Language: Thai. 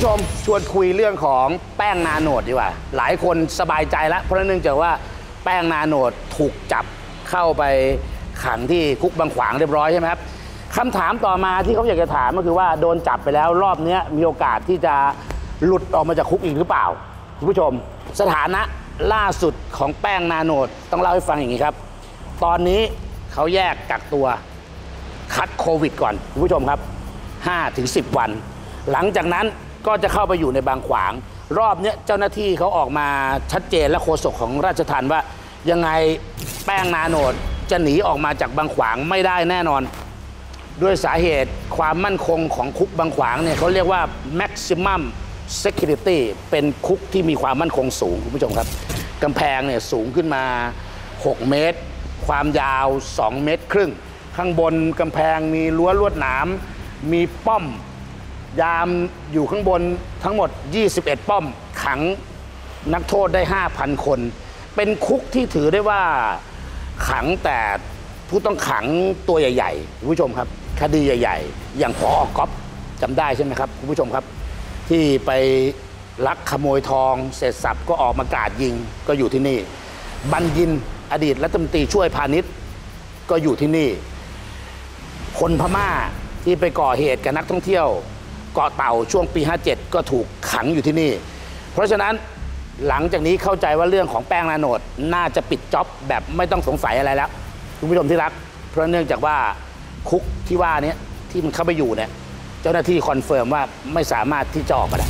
ผู้ชมชวนคุยเรื่องของแป้งนาโนดดีกว่าหลายคนสบายใจแล้วเพราะเนื่องจากว่าแป้งนาโนดถูกจับเข้าไปขังที่คุกบางขวางเรียบร้อยใช่ไหมครับคำถามต่อมาที่เขาอยากจะถามก็คือว่าโดนจับไปแล้วรอบนี้มีโอกาสที่จะหลุดออกมาจากคุกอีกหรือเปล่าคุณผู้ชมสถานะล่าสุดของแป้งนาโนดต้องเล่าให้ฟังอย่างนี้ครับตอนนี้เขาแยกกักตัวคัดโควิดก่อนคุณผู้ชมครับ 5-10 วันหลังจากนั้นก็จะเข้าไปอยู่ในบางขวางรอบนี้เจ้าหน้าที่เขาออกมาชัดเจนและโฆษกของราชทัณฑ์ว่ายังไงแป้งนาโนดจะหนีออกมาจากบางขวางไม่ได้แน่นอนด้วยสาเหตุความมั่นคงของคุกบางขวางเนี่ยเขาเรียกว่า maximum security เป็นคุกที่มีความมั่นคงสูงคุณผู้ชมครับกำแพงเนี่ยสูงขึ้นมา6 เมตรความยาว2.5 เมตรข้างบนกำแพงมีรั้วลวดหนามมีป้อมยามอยู่ข้างบนทั้งหมด21ป้อมขังนักโทษได้ 5,000 คนเป็นคุกที่ถือได้ว่าขังแต่ผู้ต้องขังตัวใหญ่ๆคุณผู้ชมครับคดีใหญ่ๆอย่างผอ.ก๊อฟจำได้ใช่ไหมครับคุณผู้ชมครับที่ไปลักขโมยทองเสร็จสับก็ออกมากราดยิงก็อยู่ที่นี่บัญญินอดีตรัฐมนตรีช่วยพาณิชย์ก็อยู่ที่นี่คนพม่าที่ไปก่อเหตุกับนักท่องเที่ยวเกาะเต่าช่วงปี57ก็ถูกขังอยู่ที่นี่เพราะฉะนั้นหลังจากนี้เข้าใจว่าเรื่องของแป้งนาโนดน่าจะปิดจ็อบแบบไม่ต้องสงสัยอะไรแล้วคุณผู้ชมที่รักเพราะเนื่องจากว่าคุกที่ว่านี้ที่มันเข้าไปอยู่เนี่ยเจ้าหน้าที่คอนเฟิร์มว่าไม่สามารถที่จะออกมาได้